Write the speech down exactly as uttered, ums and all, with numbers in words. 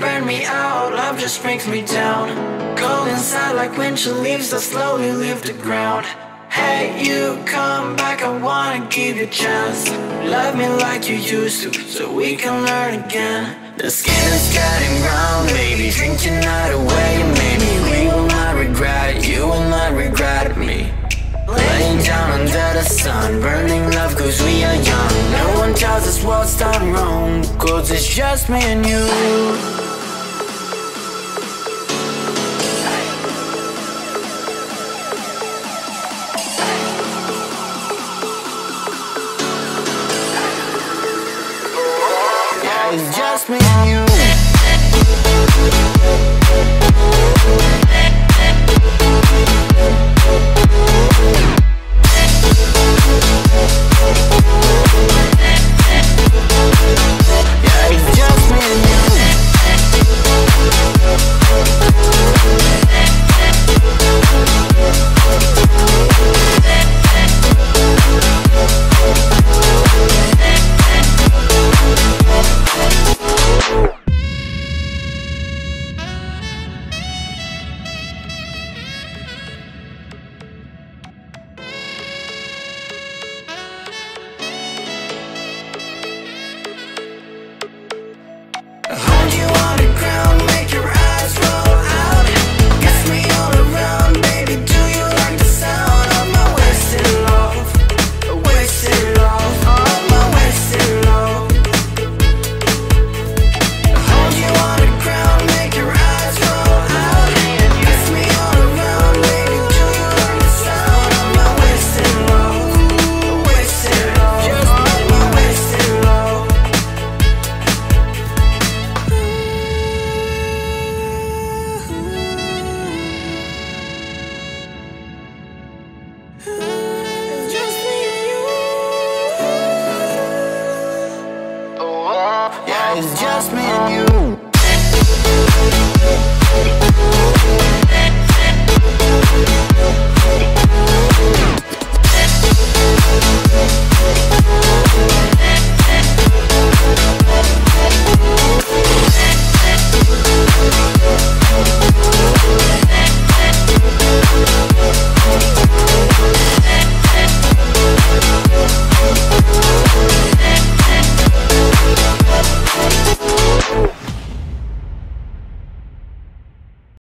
burn me out, love just brings me down. Cold inside like when she leaves, I slowly leave the ground. Hey, you come back, I wanna give you a chance. Love me like you used to, so we can learn again. The skin is getting brown, baby, drink your night away. Maybe we will not regret it, you will not regret me. Laying down under the sun, burning love cause we are young. No one tells us what's done wrong, cause it's just me and you. Yeah, it's just me and you. It's just me.